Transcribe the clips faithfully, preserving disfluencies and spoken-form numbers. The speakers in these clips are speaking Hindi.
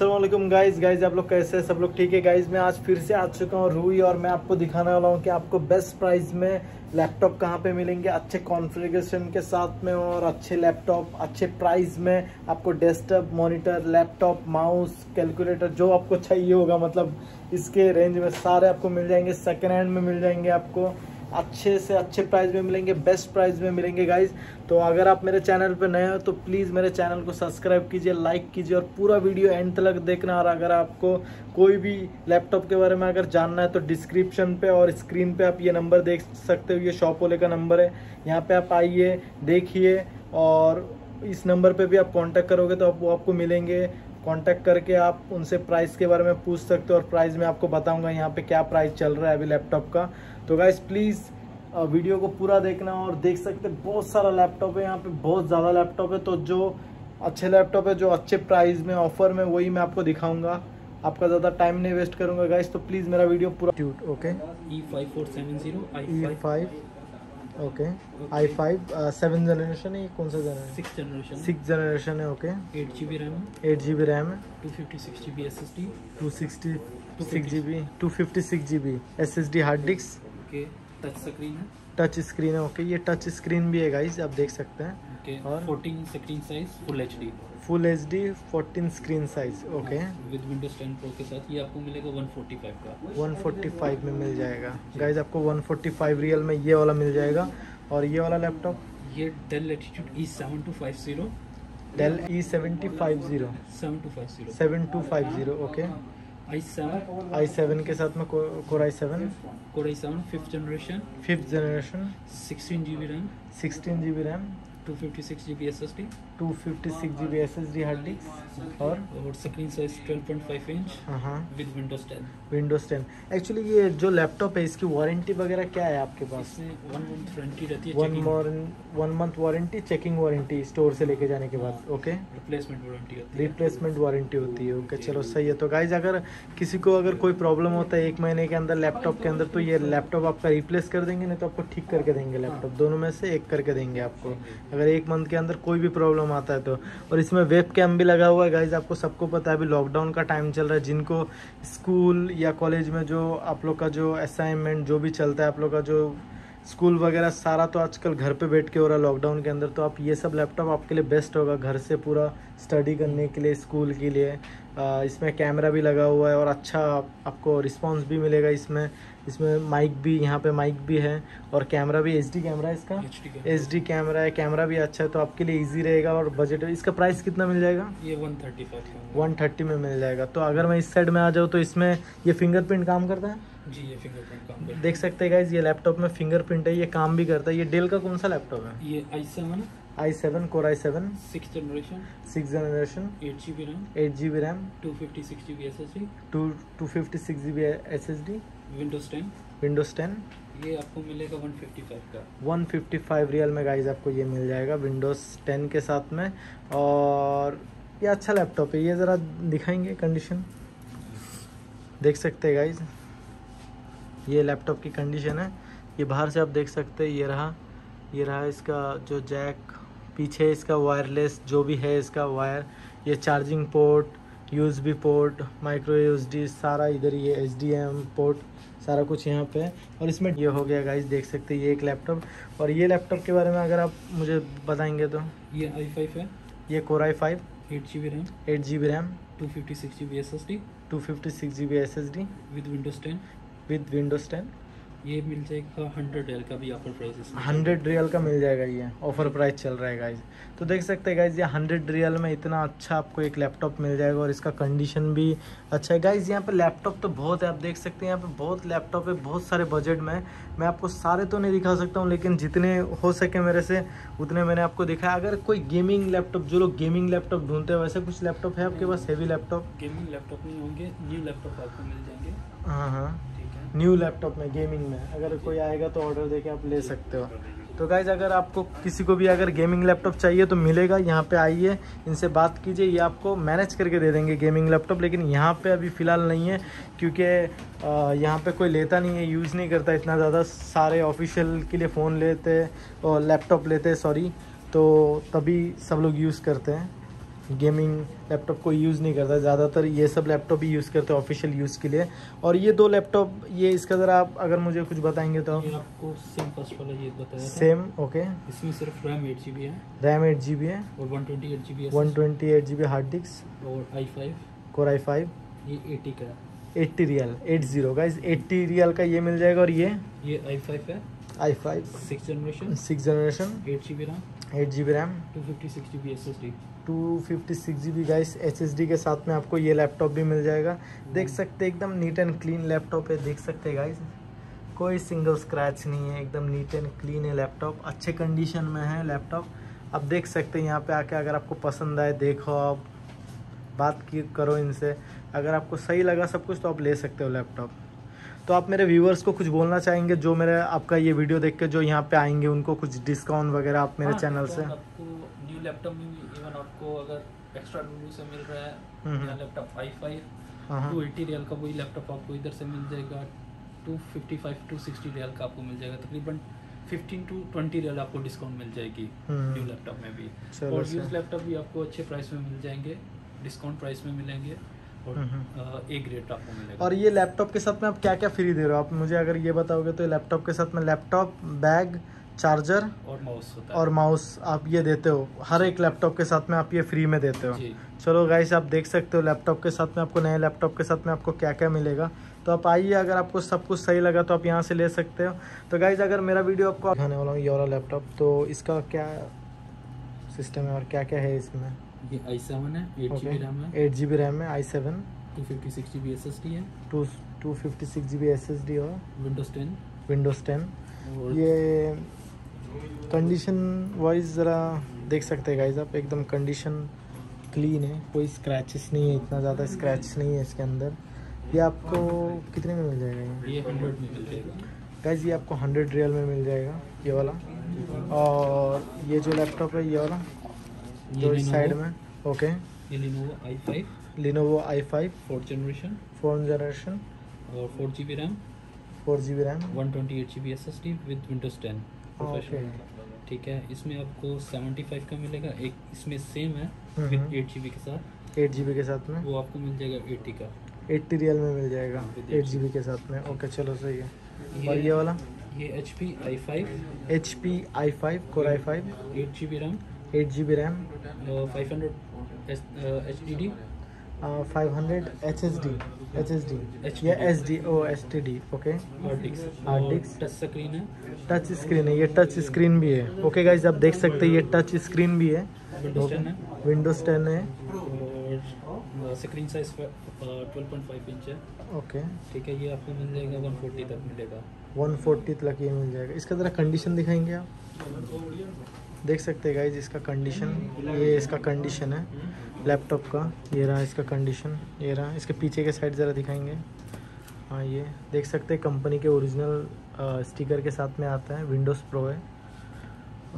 अस्सलामुअलैकुम गाइज गाइज आप लोग कैसे हैं? सब लोग ठीक है गाइज। मैं आज फिर से आ चुका हूँ रूई और मैं आपको दिखाने वाला हूँ कि आपको बेस्ट प्राइस में लैपटॉप कहाँ पे मिलेंगे अच्छे कॉन्फ़िगरेशन के साथ में और अच्छे लैपटॉप अच्छे प्राइस में। आपको desktop, monitor, laptop, mouse, calculator जो आपको चाहिए होगा मतलब इसके रेंज में सारे आपको मिल जाएंगे। सेकेंड हैंड में मिल जाएंगे, आपको अच्छे से अच्छे प्राइस में मिलेंगे, बेस्ट प्राइस में मिलेंगे गाइज। तो अगर आप मेरे चैनल पर नए हो तो प्लीज़ मेरे चैनल को सब्सक्राइब कीजिए, लाइक कीजिए और पूरा वीडियो एंड तक देखना। और अगर आपको कोई भी लैपटॉप के बारे में अगर जानना है तो डिस्क्रिप्शन पे और स्क्रीन पे आप ये नंबर देख सकते हो, ये शॉपोले का नंबर है। यहाँ पे आप आइए, देखिए और इस नंबर पर भी आप कॉन्टैक्ट करोगे तो आप वो आपको मिलेंगे। कांटेक्ट करके आप उनसे प्राइस के बारे में पूछ सकते हो और प्राइस मैं आपको बताऊंगा यहाँ पे क्या प्राइस चल रहा है अभी लैपटॉप का। तो गाइस प्लीज़ वीडियो को पूरा देखना और देख सकते हैं बहुत सारा लैपटॉप है यहाँ पे, बहुत ज़्यादा लैपटॉप है। तो जो अच्छे लैपटॉप है जो अच्छे प्राइस में ऑफर में वही मैं आपको दिखाऊँगा। आपका ज़्यादा टाइम नहीं वेस्ट करूँगा गाइस, तो प्लीज़ मेरा वीडियो पूरा। Okay okay i five seven generation है, ये कौन सा generation? Six generation six generation है। Okay eight G B RAM है एट जी बी रैम है two fifty six G B S S D two sixty six G B two fifty six G B S S D hard disk. Okay touch screen है टच स्क्रीन है ओके okay. ये टच स्क्रीन भी है गाइज, आप देख सकते हैं। okay. और fourteen screen size full H D full H D fourteen screen size okay with Windows ten pro के साथ। ये आपको मिलेगा वन फोर्टी फाइव का, वन फोर्टी फाइव में मिल जाएगा गाइज। आपको वन फोर्टी फाइव रियल में ये वाला मिल जाएगा। और ये वाला लैपटॉप ये Dell attitude E seven two five zero Dell E seventy five zero seven two five zero seven two five zero okay i seven i seven के साथ में core i seven core i seven fifth generation fifth generation sixteen G B RAM sixteen G B RAM two fifty six G B S S D two fifty six G B S S D hard disk और और screen size twelve point five inch हाँ with Windows ten Windows ten actually ये जो लैपटॉप है इसकी वारंटी वगैरह क्या है आपके पास? वन मंथ वारंटी रहती है, one month one month warranty checking warranty store से लेके जाने के बाद। ओके रिप्लेसमेंट वारंटी होती है रिप्लेसमेंट वारंटी होती है ओके चलो सही है। तो गाइज अगर किसी को अगर कोई प्रॉब्लम होता है एक महीने के अंदर लैपटॉप के अंदर तो ये लैपटॉप आपका रिप्लेस कर देंगे, नहीं तो आपको ठीक करके देंगे। लैपटॉप दोनों में से एक करके देंगे आपको अगर एक मंथ के अंदर कोई भी प्रॉब्लम आता है तो। और इसमें वेब कैम भी लगा हुआ है गाइज, आपको सबको पता है अभी लॉकडाउन का टाइम चल रहा है। जिनको स्कूल या कॉलेज में जो आप लोग का जो असाइनमेंट जो भी चलता है आप लोग का जो स्कूल वगैरह सारा तो आजकल घर पे बैठ के हो रहा है लॉकडाउन के अंदर। तो आप ये सब लैपटॉप आपके लिए बेस्ट होगा घर से पूरा स्टडी करने के लिए, स्कूल के लिए। आ, इसमें कैमरा भी लगा हुआ है और अच्छा आपको रिस्पॉन्स भी मिलेगा इसमें। इसमें माइक भी, यहाँ पे माइक भी है और कैमरा भी एच डी कैमरा है इसका एच डी कैमरा है, कैमरा भी अच्छा है तो आपके लिए इजी रहेगा। और बजट इसका प्राइस कितना मिल जाएगा? ये one thirty five one thirty में मिल जाएगा। तो अगर मैं इस साइड में आ जाऊँ तो इसमें ये फिंगरप्रिंट काम करता है जी, ये फिंगरप्रिंट काम करता है। देख सकते हैं गाइज ये लैपटॉप में फिंगरप्रिंट है, ये काम भी करता है। ये डेल का कौन सा लैपटॉप है? ये i seven i seven core i seven six generation six generation eight G B RAM eight G B RAM two fifty six G B S S D two two fifty six G B S S D Windows ten Windows ten ये आपको मिलेगा वन फिफ्टी फाइव का, वन फिफ्टी फाइव रियल में गाइज आपको ये मिल जाएगा विंडोज टेन के साथ में। और ये अच्छा लैपटॉप है, ये ज़रा दिखाएंगे कंडीशन। देख सकते हैं गाइज ये लैपटॉप की कंडीशन है, ये बाहर से आप देख सकते हैं। ये रहा ये रहा इसका जो जैक पीछे, इसका वायरलेस जो भी है इसका वायर, ये charging port, USB port, micro USD सारा इधर, ये एचडीएम पोर्ट सारा कुछ यहाँ पे। और इसमें ये हो गया गाइस, देख सकते हैं ये एक लैपटॉप। और ये लैपटॉप के बारे में अगर आप मुझे बताएंगे तो ये आई फाइव है, ये core i five eight G B RAM eight G B RAM two fifty six G B S S D two fifty six G B S S D with Windows ten with Windows ten ये मिल जाएगा हंड्रेड रियल का भी ऑफर प्राइस, हंड्रेड रियल का मिल जाएगा। ये ऑफर प्राइस चल रहा है गाइज, तो देख सकते हैं गाइज ये हंड्रेड रियल में इतना अच्छा आपको एक लैपटॉप मिल जाएगा और इसका कंडीशन भी अच्छा है गाइज। यहाँ पे लैपटॉप तो बहुत है, आप देख सकते हैं यहाँ पे बहुत लैपटॉप है बहुत सारे बजट में। मैं आपको सारे तो नहीं दिखा सकता हूँ लेकिन जितने हो सके मेरे से उतने मैंने आपको दिखाया। अगर कोई गेमिंग लैपटॉप, जो लोग गेमिंग लैपटॉप ढूंढते हैं वैसे कुछ लैपटॉप है आपके पास? हैवी लैपटॉप गेमिंग लैपटॉप नहीं होंगे, न्यू लैपटॉप आपको मिल जाएंगे। हाँ हाँ न्यू लैपटॉप में गेमिंग में अगर कोई आएगा तो ऑर्डर देके आप ले सकते हो। तो गाइज अगर आपको किसी को भी अगर गेमिंग लैपटॉप चाहिए तो मिलेगा, यहाँ पे आइए इनसे बात कीजिए, ये आपको मैनेज करके दे देंगे गेमिंग लैपटॉप। लेकिन यहाँ पे अभी फ़िलहाल नहीं है क्योंकि यहाँ पे कोई लेता नहीं है, यूज़ नहीं करता इतना ज़्यादा। सारे ऑफिशियल के लिए फ़ोन लेते और लैपटॉप लेते सॉरी, तो तभी सब लोग यूज़ करते हैं। गेमिंग लैपटॉप को यूज़ नहीं करता, ज़्यादातर ये सब लैपटॉप ही यूज़ करते हैं ऑफिशियल यूज़ के लिए। और ये दो लैपटॉप, ये इसका ज़रा आप अगर मुझे कुछ बताएंगे तो। ये आपको सेम फर्स्ट वाला ये बताया सेम ओके। इसमें सिर्फ रैम एट जी बी है रैम एट जी बी है और one twenty eight G B one twenty eight G B hard disk और i five core i five ये एटी का एट्टी रियल एट जीरो का इस एट्टी रियल का ये मिल जाएगा। और ये ये आई फाइव है i five six generation six generation eight G B RAM eight G B RAM two fifty six G B S S D two fifty six G B का इस एस एस डी के साथ में आपको ये लैपटॉप भी मिल जाएगा। देख सकते एकदम नीट एंड क्लीन लैपटॉप है, देख सकते गाइस कोई सिंगल स्क्रैच नहीं है, एकदम नीट एंड क्लीन है लैपटॉप, अच्छे कंडीशन में है लैपटॉप। आप देख सकते हैं यहाँ पे आके, अगर आपको पसंद आए देखो, आप बात की करो इनसे, अगर आपको सही लगा सब कुछ तो आप ले सकते हो लैपटॉप। तो आप मेरे व्यूवर्स को कुछ बोलना चाहेंगे जो मेरे आपका ये वीडियो देख के जो यहाँ पे आएंगे उनको कुछ डिस्काउंट वगैरह आप मेरे हाँ, चैनल से। आपको न्यू लैपटॉप में इवन आपको अगर एक्स्ट्रा वीडियो से मिल रहा है या laptop i five two eighty रियल का वही लैपटॉप आपको इधर से मिल जाएगा two fifty five to sixty रियल का आपको मिल जाएगा, तकरीबन फिफ्टीन टू ट्वेंटी रियल आपको डिस्काउंट मिल जाएगी न्यू लैपटॉप में भी। और यूज लैपटॉप भी आपको अच्छे प्राइस में मिल जाएंगे, डिस्काउंट प्राइस में मिलेंगे और एक रेट आपको मिलेगा। और ये लैपटॉप के साथ में आप क्या क्या फ्री दे रहे हो आप मुझे अगर ये बताओगे तो? लैपटॉप के साथ में लैपटॉप, बैग, चार्जर और माउस होता है। और माउस आप ये देते हो हर एक लैपटॉप के साथ में, आप ये फ्री में देते हो। चलो गाइस आप देख सकते हो लैपटॉप के साथ में आपको, नए लैपटॉप के साथ में आपको क्या क्या मिलेगा। तो आप आइए, अगर आपको सब कुछ सही लगा तो आप यहाँ से ले सकते हो। तो गाइस अगर मेरा वीडियो आपको दिखाने वाला हूँ ये वाला लैपटॉप, तो इसका क्या सिस्टम है और क्या क्या है इसमें? ये आई सेवन है, एट जी बी रैम है, एट जी बी रैम है, i seven, two fifty six G B S S D है, two fifty six G B S S D और विंडोज़ टेन विंडोज़ टेन। ये कंडीशन वाइज ज़रा देख सकते हैं गाइस आप, एकदम कंडीशन क्लीन है, कोई स्क्रैचेस नहीं है, इतना ज़्यादा स्क्रैच नहीं है इसके अंदर। ये आपको कितने में मिल जाएगा? ये हंड्रेड में मिल जाएगा गाइस, ये आपको हंड्रेड रियल में मिल जाएगा ये वाला। और ये जो लैपटॉप है ये वाला तो इस साइड में ओके, ये Lenovo i five Lenovo i five fourth generation fourth generation और four G B RAM four G B RAM one twenty eight G B S S D with Windows ten professional, ठीक है। इसमें आपको सेवेंटी फाइव का मिलेगा, एक इसमें सेम है विद एट जी बी के साथ एट जी बी के साथ में वो आपको मिल जाएगा एट्टी का एट्टी रियल में मिल जाएगा एट जी बी के साथ में ओके। चलो सही है। और ये वाला ये H P i five H P i five core i five eight G B RAM eight G B RAM five hundred H D D five hundred H S D H S D या S D O S T D okay. Hard disk hard disk touch screen है टच स्क्रीन है ये टच स्क्रीन भी है ओके okay, गाइज आप देख सकते हैं ये टच स्क्रीन भी है। विंडोज़ टेन है और screen size twelve point five inch है ओके, ठीक है। ये आपको मिल जाएगा वन फोर्टी तक मिलेगा, वन फोर्टी तक ये मिल जाएगा। इसका ज़रा कंडीशन दिखाएंगे आप? देख सकते हैं गाइज इसका कंडीशन, ये इसका कंडीशन है लैपटॉप का, ये रहा इसका कंडीशन, ये रहा। इसके पीछे के साइड ज़रा दिखाएंगे, हाँ ये देख सकते हैं कंपनी के ओरिजिनल स्टिकर के साथ में आता है, विंडोज़ प्रो है।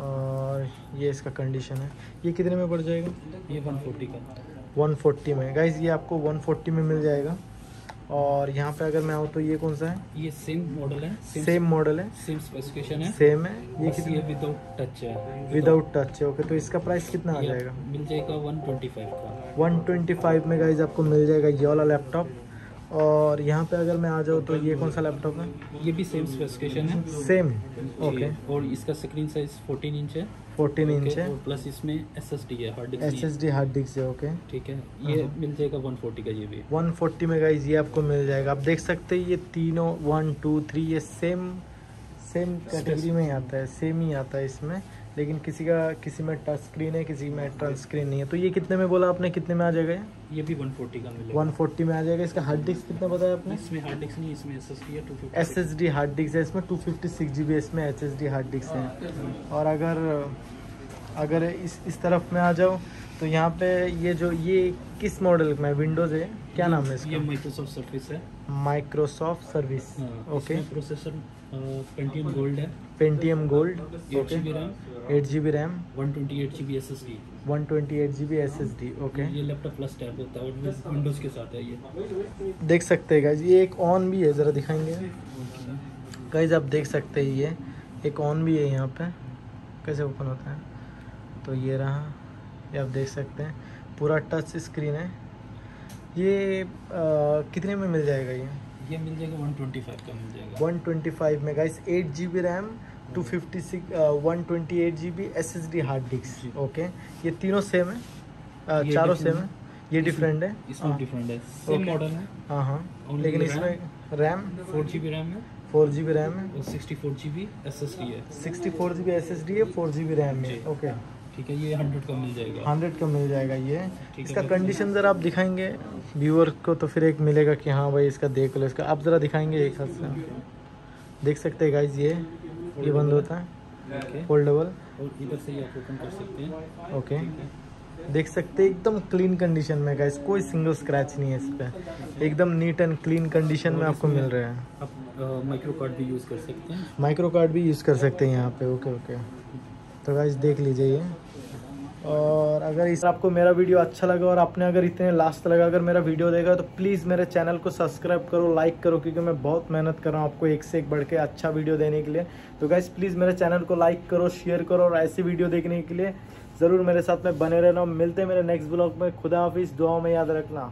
और ये इसका कंडीशन है, ये कितने में पड़ जाएगा? ये वन फोर्टी का वन फोर्टी में गाइज, ये आपको वन फोर्टी में मिल जाएगा। और यहाँ पे अगर मैं आऊँ तो ये कौन सा है? ये सेम मॉडल है, सेम मॉडल है, सेम स्पेसिफिकेशन है, सेम है। ये कितनी है? विदाउट टच है, विदाउट टच है ओके। तो इसका प्राइस कितना आ जाएगा? मिल जाएगा वन ट्वेंटी फाइव का, वन ट्वेंटी फाइव में गाइज आपको मिल जाएगा ये वाला लैपटॉप। और यहाँ पे अगर मैं आ जाऊँ तो ये कौन सा लैपटॉप है? ये भी सेम स्पेसिफिकेशन है, सेम ओके। और इसका स्क्रीन साइज फोर्टीन इंच है, फोर्टीन इंच है, प्लस इसमें एसएसडी है, hard disk SSD hard disk है ओके, ठीक है। ये मिल जाएगा वन फोर्टी का, ये भी वन फोर्टी में गाइस ये आपको मिल जाएगा। आप देख सकते हैं ये तीनों वन टू थ्री ये सेम सेम कैटेगरी में ही आता है, सेम ही आता है इसमें, लेकिन किसी का किसी में टच स्क्रीन है, किसी में टच स्क्रीन नहीं है। तो ये कितने में बोला आपने, कितने में आ जाएगा? ये भी वन फोर्टी का मिलेगा, वन फोर्टी में आ जाएगा। इसका हार्ड डिस्क कितना बताया आपने? इसमें हार्ड डिस्क नहीं, इसमें एसएसडी है, two fifty SSD hard disk है इसमें, टू फिफ्टी सिक्स जीबी इसमें एसएसडी हार्ड डिस्क है। और अगर अगर इस इस तरफ में आ जाओ तो यहाँ पे ये जो ये किस मॉडल में विंडोज़ है, क्या नाम है इसका? ये माइक्रोसॉफ्ट सर्विस है, Microsoft service okay. Processor Pentium gold है, Pentium gold okay, eight G B RAM one twenty eight G B S S D one twenty eight G B S S D okay. ये लैपटॉप प्लस टैब होता है और विंडोज़ के साथ है। ये देख सकते हैं गाइज ये एक ऑन भी है, ज़रा दिखाएंगे गाइज आप देख सकते हैं ये एक ऑन भी है, यहाँ पर कैसे ओपन होता है तो ये रहा, ये आप देख सकते हैं। पूरा टच स्क्रीन है। ये आ, कितने में मिल जाएगा? ये ये मिल जाएगा वन ट्वेंटी फाइव का मिल जाएगा वन ट्वेंटी फाइव में guys. Eight G B RAM, two fifty six one twenty eight G B S S D hard disk. Okay, ये तीनों सेम है, आ, चारों सेम है? ये डिफरेंट है, इसमें डिफरेंट है, सेम मॉडल है। हाँ हाँ, लेकिन इसमें RAM four G B RAM है, फोर जी बी रैम है और sixty four G B S S D है, sixty four G B S S D है, फोर जी बी रैम है। ओके ठीक है, ये हंड्रेड का मिल जाएगा, हंड्रेड का मिल जाएगा ये। इसका कंडीशन ज़रा आप दिखाएंगे व्यूअर को तो फिर एक मिलेगा कि हाँ भाई इसका देख लो, इसका आप ज़रा दिखाएंगे एक साथ से देख सकते हैं गाइज। ये ये बंद होता है, फोल्डेबल, इधर से ये ओपन कर सकते हैं। ओके, देख सकते हैं एकदम क्लीन कंडीशन में गाइस, कोई सिंगल स्क्रैच नहीं है इस पर, एकदम नीट एंड क्लीन कंडीशन में आपको मिल रहा है। आप माइक्रो कार्ड भी यूज़ कर सकते हैं, माइक्रो कार्ड भी यूज़ कर सकते हैं यहाँ पे। ओके ओके, तो गाइस देख लीजिए ये। और अगर इस आपको मेरा वीडियो अच्छा लगा और आपने अगर इतने लास्ट लगा अगर मेरा वीडियो देखा तो प्लीज़ मेरे चैनल को सब्सक्राइब करो, लाइक करो, क्योंकि मैं बहुत मेहनत कर रहा हूँ आपको एक से एक बढ़ के अच्छा वीडियो देने के लिए। तो गाइस प्लीज़ मेरे चैनल को लाइक करो, शेयर करो और ऐसी वीडियो देखने के लिए ज़रूर मेरे साथ में बने रहना। मिलते हैं मेरे नेक्स्ट ब्लॉग में। खुदा हाफिज़, दुआओं में याद रखना।